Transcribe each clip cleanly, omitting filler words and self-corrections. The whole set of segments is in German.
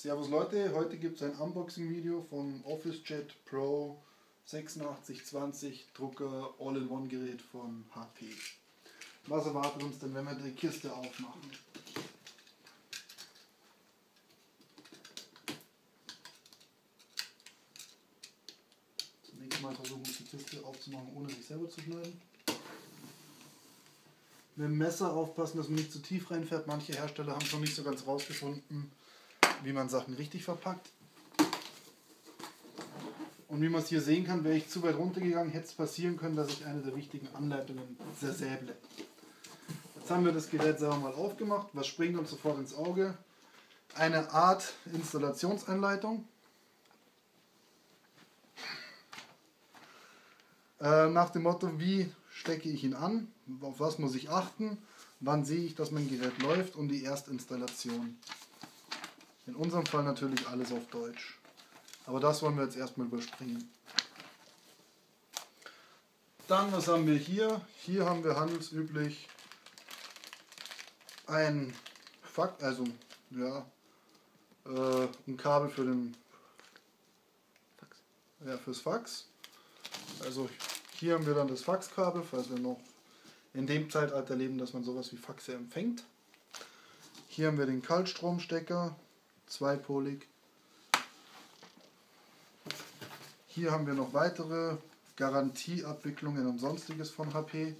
Servus Leute, heute gibt es ein Unboxing-Video vom OfficeJet Pro 8620 Drucker All-in-One-Gerät von HP. Was erwartet uns denn, wenn wir die Kiste aufmachen? Zunächst mal versuchen wir die Kiste aufzumachen, ohne sich selber zu schneiden. Mit dem Messer aufpassen, dass man nicht zu tief reinfährt. Manche Hersteller haben schon nicht so ganz rausgefunden, wie man Sachen richtig verpackt. Und wie man es hier sehen kann, wäre ich zu weit runtergegangen, hätte es passieren können, dass ich eine der wichtigen Anleitungen zersäble. Jetzt haben wir das Gerät selber mal aufgemacht. Was springt uns sofort ins Auge? Eine Art Installationsanleitung. Nach dem Motto, wie stecke ich ihn an, auf was muss ich achten, wann sehe ich, dass mein Gerät läuft und die Erstinstallation. In unserem Fall natürlich alles auf Deutsch. Aber das wollen wir jetzt erstmal überspringen. Dann, was haben wir hier? Hier haben wir handelsüblich ein Kabel für den Fax. Ja, fürs Fax. Also hier haben wir dann das Faxkabel, falls wir noch in dem Zeitalter leben, dass man sowas wie Faxe empfängt. Hier haben wir den Kaltstromstecker, zweipolig. Hier haben wir noch weitere Garantieabwicklungen und Sonstiges von HP.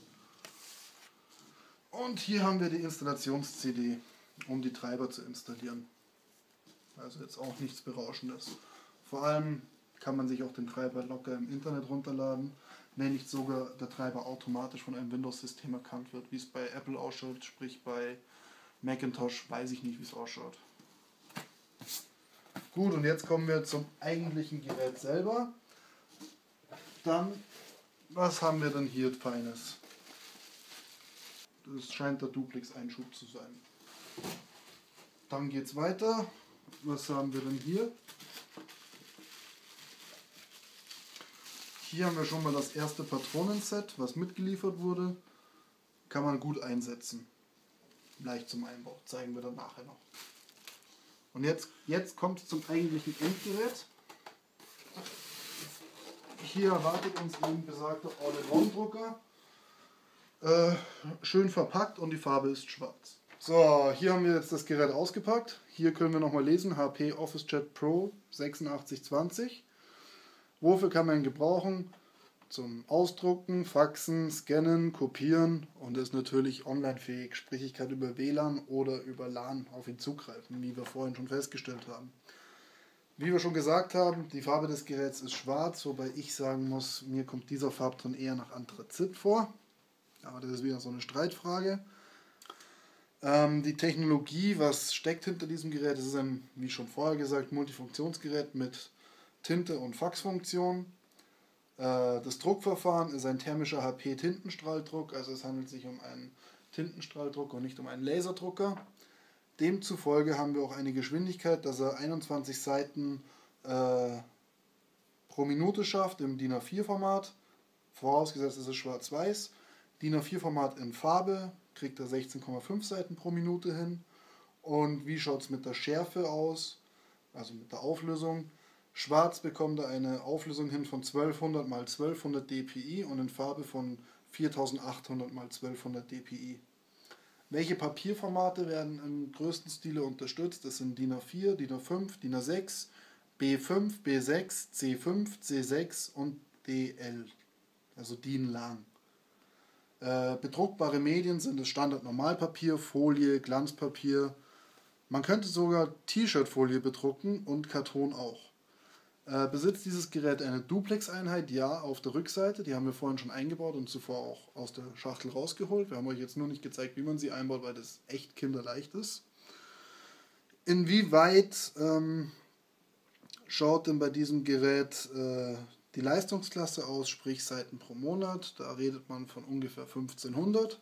Und hier haben wir die Installations-CD, um die Treiber zu installieren. Also jetzt auch nichts Berauschendes. Vor allem kann man sich auch den Treiber locker im Internet runterladen, wenn nicht sogar der Treiber automatisch von einem Windows-System erkannt wird, wie es bei Apple ausschaut, sprich bei Macintosh, weiß ich nicht, wie es ausschaut. Gut, und jetzt kommen wir zum eigentlichen Gerät selber. Dann, was haben wir denn hier Feines? Das scheint der Duplex-Einschub zu sein. Dann geht's weiter. Was haben wir denn hier? Hier haben wir schon mal das erste Patronenset, was mitgeliefert wurde. Kann man gut einsetzen. Leicht zum Einbau, zeigen wir dann nachher noch. Und jetzt kommt es zum eigentlichen Endgerät. Hier erwartet uns eben besagter All-in-One-Drucker. Schön verpackt und die Farbe ist schwarz. So, hier haben wir jetzt das Gerät ausgepackt. Hier können wir nochmal lesen, HP OfficeJet Pro 8620. Wofür kann man ihn gebrauchen? Zum Ausdrucken, Faxen, Scannen, Kopieren und ist natürlich online-fähig, sprich ich kann über WLAN oder über LAN auf ihn zugreifen, wie wir vorhin schon festgestellt haben. Wie wir schon gesagt haben, die Farbe des Geräts ist schwarz, wobei ich sagen muss, mir kommt dieser Farbton eher nach Anthrazit vor. Aber das ist wieder so eine Streitfrage. Die Technologie, was steckt hinter diesem Gerät, ist ein, wie schon vorher gesagt, Multifunktionsgerät mit Tinte- und Faxfunktion. Das Druckverfahren ist ein thermischer HP-Tintenstrahldruck, also es handelt sich um einen Tintenstrahldrucker und nicht um einen Laserdrucker. Demzufolge haben wir auch eine Geschwindigkeit, dass er 21 Seiten pro Minute schafft im DIN A4-Format, vorausgesetzt ist es schwarz-weiß. DIN A4-Format in Farbe kriegt er 16,5 Seiten pro Minute hin. Und wie schaut es mit der Schärfe aus, also mit der Auflösung? Schwarz bekommt er eine Auflösung hin von 1200 x 1200 dpi und in Farbe von 4800 x 1200 dpi. Welche Papierformate werden im größten Stile unterstützt? Das sind DIN A4, DIN A5, DIN A6, B5, B6, C5, C6 und DL, also DIN lang. Bedruckbare Medien sind das Standard-Normalpapier, Folie, Glanzpapier. Man könnte sogar T-Shirt-Folie bedrucken und Karton auch. Besitzt dieses Gerät eine Duplex-Einheit? Ja, auf der Rückseite. Die haben wir vorhin schon eingebaut und zuvor auch aus der Schachtel rausgeholt. Wir haben euch jetzt nur nicht gezeigt, wie man sie einbaut, weil das echt kinderleicht ist. Inwieweit schaut denn bei diesem Gerät die Leistungsklasse aus, sprich Seiten pro Monat? Da redet man von ungefähr 1500.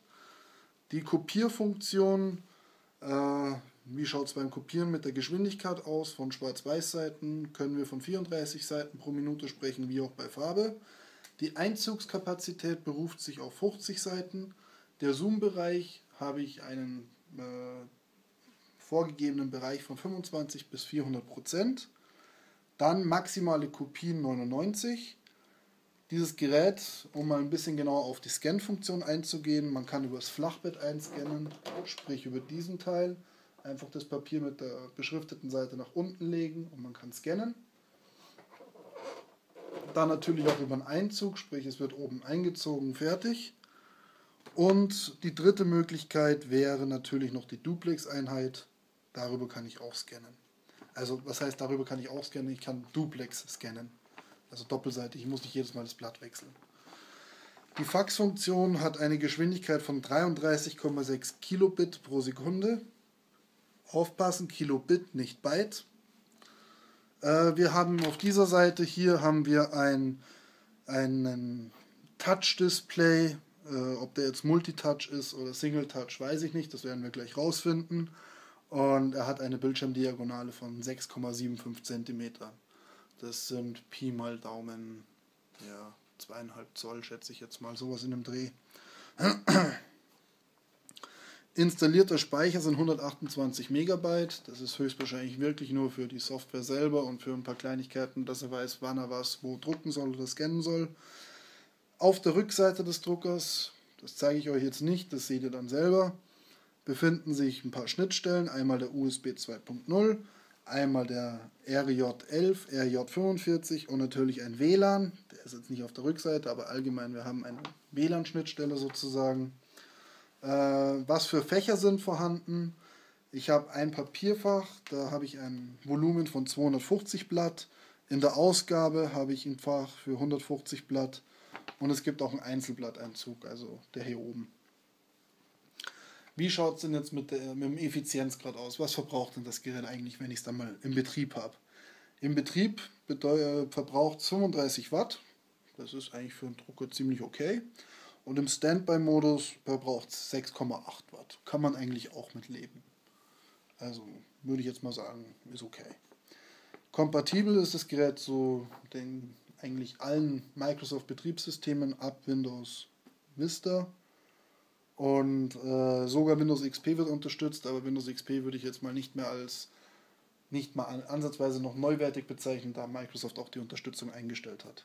Die Kopierfunktion... Wie schaut es beim Kopieren mit der Geschwindigkeit aus? Von Schwarz-Weiß-Seiten können wir von 34 Seiten pro Minute sprechen, wie auch bei Farbe. Die Einzugskapazität beruft sich auf 50 Seiten. Der Zoom-Bereich habe ich einen vorgegebenen Bereich von 25 bis 400%. Dann maximale Kopien 99. Dieses Gerät, um mal ein bisschen genauer auf die Scan-Funktion einzugehen, man kann über das Flachbett einscannen, sprich über diesen Teil. Einfach das Papier mit der beschrifteten Seite nach unten legen und man kann scannen. Dann natürlich auch über einen Einzug, sprich es wird oben eingezogen, fertig. Und die dritte Möglichkeit wäre natürlich noch die Duplex-Einheit. Darüber kann ich auch scannen. Also was heißt, darüber kann ich auch scannen? Ich kann Duplex scannen. Also doppelseitig, ich muss nicht jedes Mal das Blatt wechseln. Die Faxfunktion hat eine Geschwindigkeit von 33,6 Kilobit pro Sekunde. Aufpassen, Kilobit, nicht Byte. Wir haben auf dieser Seite hier haben wir einen Touch-Display. Ob der jetzt Multitouch ist oder Single-Touch, weiß ich nicht. Das werden wir gleich rausfinden. Und er hat eine Bildschirmdiagonale von 6,75 cm. Das sind Pi mal Daumen, ja, 2,5 Zoll, schätze ich jetzt mal, sowas in dem Dreh. Installierter Speicher sind 128 MB. Das ist höchstwahrscheinlich wirklich nur für die Software selber und für ein paar Kleinigkeiten, dass er weiß, wann er was wo drucken soll oder scannen soll. Auf der Rückseite des Druckers, das zeige ich euch jetzt nicht, das seht ihr dann selber, befinden sich ein paar Schnittstellen. Einmal der USB 2.0, einmal der RJ11, RJ45 und natürlich ein WLAN. Der ist jetzt nicht auf der Rückseite, aber allgemein, wir haben eine WLAN-Schnittstelle sozusagen. Was für Fächer sind vorhanden? Ich habe ein Papierfach, da habe ich ein Volumen von 250 Blatt. In der Ausgabe habe ich ein Fach für 150 Blatt. Und es gibt auch einen Einzelblatteinzug, also der hier oben. Wie schaut es denn jetzt mit dem Effizienzgrad aus? Was verbraucht denn das Gerät eigentlich, wenn ich es dann mal im Betrieb habe? Im Betrieb verbraucht es 35 Watt. Das ist eigentlich für einen Drucker ziemlich okay. Und im Standby-Modus verbraucht es 6,8 Watt. Kann man eigentlich auch mit leben. Also würde ich jetzt mal sagen, ist okay. Kompatibel ist das Gerät so den eigentlich allen Microsoft-Betriebssystemen ab Windows Vista und sogar Windows XP wird unterstützt, aber Windows XP würde ich jetzt mal nicht mal ansatzweise noch neuwertig bezeichnen, da Microsoft auch die Unterstützung eingestellt hat.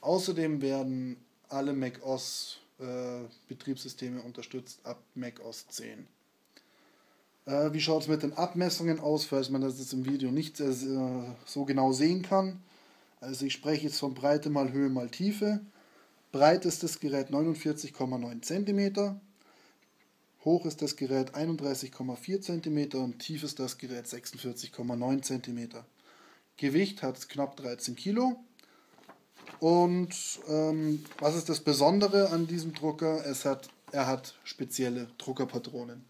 Außerdem werden alle Mac OS Betriebssysteme unterstützt ab Mac OS 10. Wie schaut es mit den Abmessungen aus, falls man das jetzt im Video nicht so genau sehen kann? Also ich spreche jetzt von Breite mal Höhe mal Tiefe. Breit ist das Gerät 49,9 cm, hoch ist das Gerät 31,4 cm und tief ist das Gerät 46,9 cm. Gewicht hat es knapp 13 Kilo. Und was ist das Besondere an diesem Drucker? Er hat spezielle Druckerpatronen.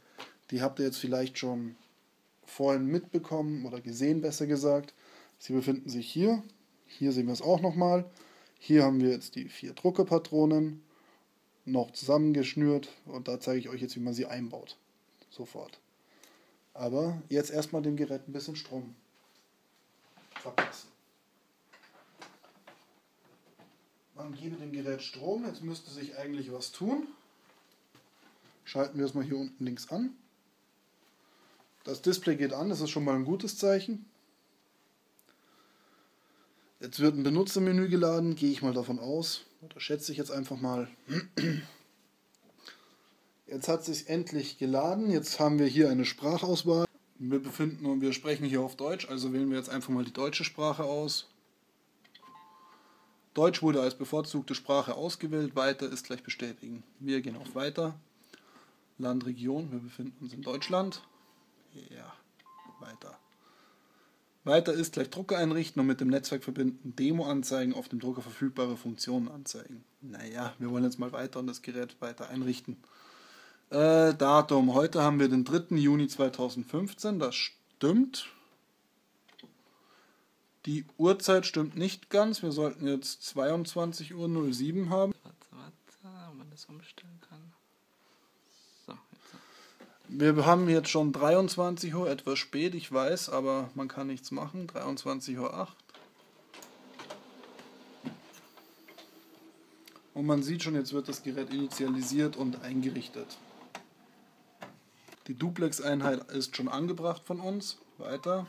Die habt ihr jetzt vielleicht schon vorhin mitbekommen oder gesehen, besser gesagt. Sie befinden sich hier. Hier sehen wir es auch nochmal. Hier haben wir jetzt die 4 Druckerpatronen noch zusammengeschnürt und da zeige ich euch jetzt, wie man sie einbaut. Sofort. Aber jetzt erstmal dem Gerät ein bisschen Strom verpassen. Man gebe dem Gerät Strom, jetzt müsste sich eigentlich was tun. Schalten wir es mal hier unten links an. Das Display geht an, das ist schon mal ein gutes Zeichen. Jetzt wird ein Benutzermenü geladen, gehe ich mal davon aus, oder schätze ich jetzt einfach mal. Jetzt hat es sich endlich geladen, jetzt haben wir hier eine Sprachauswahl. Wir sprechen hier auf Deutsch, also wählen wir jetzt einfach mal die deutsche Sprache aus. Deutsch wurde als bevorzugte Sprache ausgewählt, weiter ist gleich bestätigen. Wir gehen auf weiter, Land, Region, wir befinden uns in Deutschland, ja, weiter. Weiter ist gleich Drucker einrichten und mit dem Netzwerk verbinden, Demo anzeigen, auf dem Drucker verfügbare Funktionen anzeigen. Naja, wir wollen jetzt mal weiter und das Gerät weiter einrichten. Datum, heute haben wir den 3. Juni 2015, das stimmt. Die Uhrzeit stimmt nicht ganz, wir sollten jetzt 22:07 Uhr haben. Warte, ob man das umstellen kann. So, jetzt. Wir haben jetzt schon 23 Uhr, etwas spät, ich weiß, aber man kann nichts machen. 23:08 Uhr. Und man sieht schon, jetzt wird das Gerät initialisiert und eingerichtet. Die Duplex-Einheit ist schon angebracht von uns. Weiter.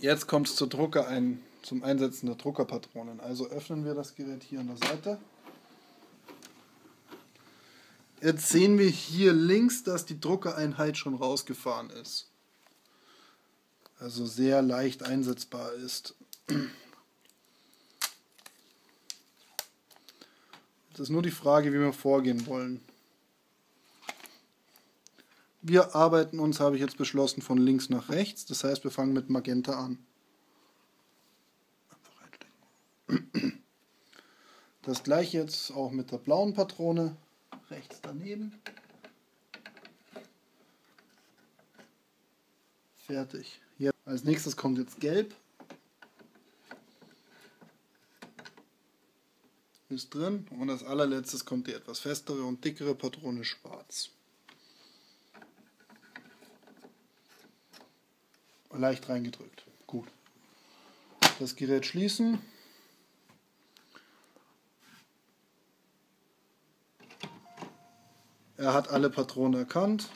Jetzt kommt es zum Einsetzen der Druckerpatronen. Also öffnen wir das Gerät hier an der Seite. Jetzt sehen wir hier links, dass die Druckereinheit schon rausgefahren ist. Also sehr leicht einsetzbar ist. Es ist nur die Frage, wie wir vorgehen wollen. Wir arbeiten uns, habe ich jetzt beschlossen, von links nach rechts. Das heißt, wir fangen mit Magenta an. Das gleiche jetzt auch mit der blauen Patrone. Rechts daneben. Fertig. Jetzt. Als nächstes kommt jetzt Gelb. Ist drin. Und als allerletztes kommt die etwas festere und dickere Patrone Schwarz. Leicht reingedrückt. Gut. Das Gerät schließen. Er hat alle Patronen erkannt.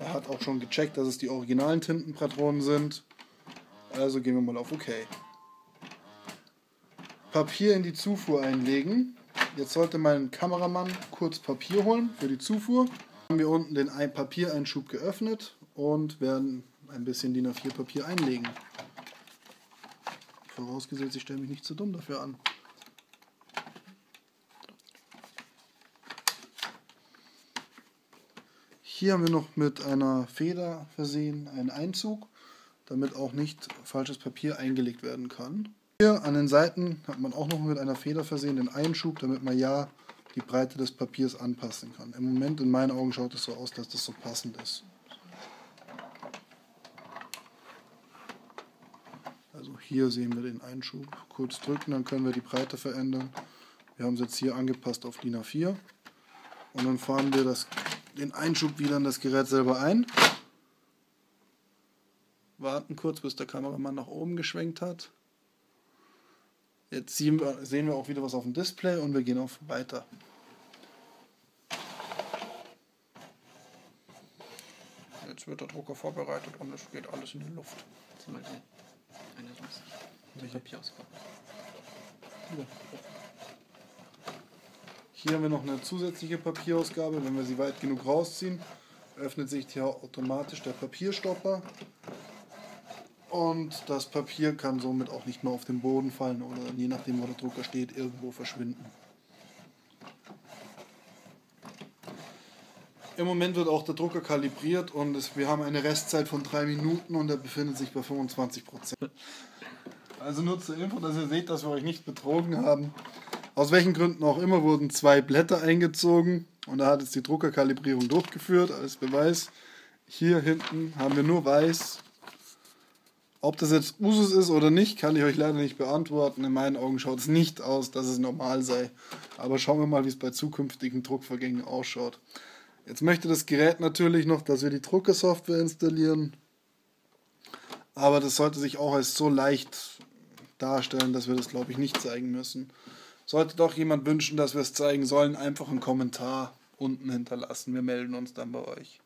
Er hat auch schon gecheckt, dass es die originalen Tintenpatronen sind. Also gehen wir mal auf OK. Papier in die Zufuhr einlegen. Jetzt sollte mein Kameramann kurz Papier holen für die Zufuhr. Haben wir unten den Papiereinschub geöffnet und werden ein bisschen DIN A4 Papier einlegen. Vorausgesetzt, ich stelle mich nicht zu dumm dafür an. Hier haben wir noch mit einer Feder versehen einen Einzug, damit auch nicht falsches Papier eingelegt werden kann. Hier an den Seiten hat man auch noch mit einer Feder versehen den Einschub, damit man ja die Breite des Papiers anpassen kann. Im Moment in meinen Augen schaut es so aus, dass das so passend ist. Also hier sehen wir den Einschub. Kurz drücken, dann können wir die Breite verändern. Wir haben es jetzt hier angepasst auf DIN A4. Und dann fahren wir den Einschub wieder in das Gerät selber ein. Warten kurz, bis der Kameramann nach oben geschwenkt hat. Jetzt sehen wir auch wieder was auf dem Display und wir gehen auf Weiter. Jetzt wird der Drucker vorbereitet und es geht alles in die Luft. Hier haben wir noch eine zusätzliche Papierausgabe. Wenn wir sie weit genug rausziehen, öffnet sich hier automatisch der Papierstopper. Und das Papier kann somit auch nicht mehr auf den Boden fallen oder je nachdem, wo der Drucker steht, irgendwo verschwinden. Im Moment wird auch der Drucker kalibriert und wir haben eine Restzeit von 3 Minuten und er befindet sich bei 25%. Also nur zur Info, dass ihr seht, dass wir euch nicht betrogen haben. Aus welchen Gründen auch immer wurden 2 Blätter eingezogen und da hat jetzt die Druckerkalibrierung durchgeführt als Beweis. Hier hinten haben wir nur weiß. Ob das jetzt Usus ist oder nicht, kann ich euch leider nicht beantworten. In meinen Augen schaut es nicht aus, dass es normal sei. Aber schauen wir mal, wie es bei zukünftigen Druckvorgängen ausschaut. Jetzt möchte das Gerät natürlich noch, dass wir die Druckersoftware installieren. Aber das sollte sich auch als so leicht darstellen, dass wir das, glaube ich, nicht zeigen müssen. Sollte doch jemand wünschen, dass wir es zeigen sollen, einfach einen Kommentar unten hinterlassen. Wir melden uns dann bei euch.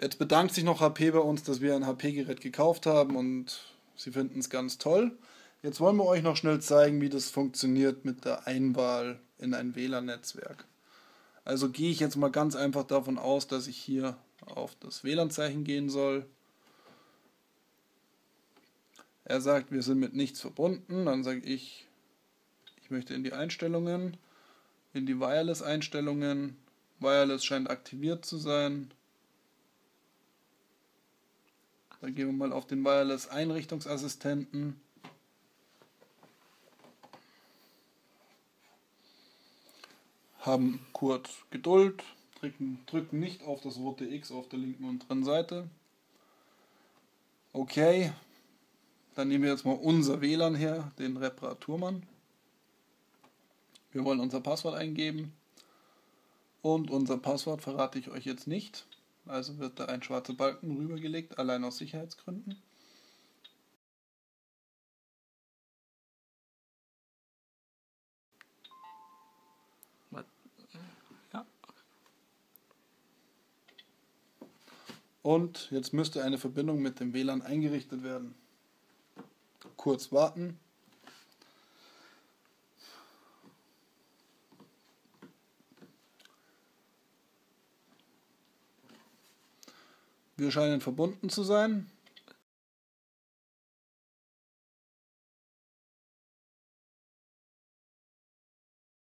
Jetzt bedankt sich noch HP bei uns, dass wir ein HP-Gerät gekauft haben und sie finden es ganz toll. Jetzt wollen wir euch noch schnell zeigen, wie das funktioniert mit der Einwahl in ein WLAN-Netzwerk. Also gehe ich jetzt mal ganz einfach davon aus, dass ich hier auf das WLAN-Zeichen gehen soll. Er sagt, wir sind mit nichts verbunden. Dann sage ich, ich möchte in die Einstellungen, in die Wireless-Einstellungen. Wireless scheint aktiviert zu sein. Dann gehen wir mal auf den Wireless-Einrichtungsassistenten. Haben kurz Geduld, drücken nicht auf das rote X auf der linken unteren Seite. Okay, dann nehmen wir jetzt mal unser WLAN her, den Reparaturmann. Wir wollen unser Passwort eingeben und unser Passwort verrate ich euch jetzt nicht. Also wird da ein schwarzer Balken rübergelegt, allein aus Sicherheitsgründen. Und jetzt müsste eine Verbindung mit dem WLAN eingerichtet werden. Kurz warten. Wir scheinen verbunden zu sein.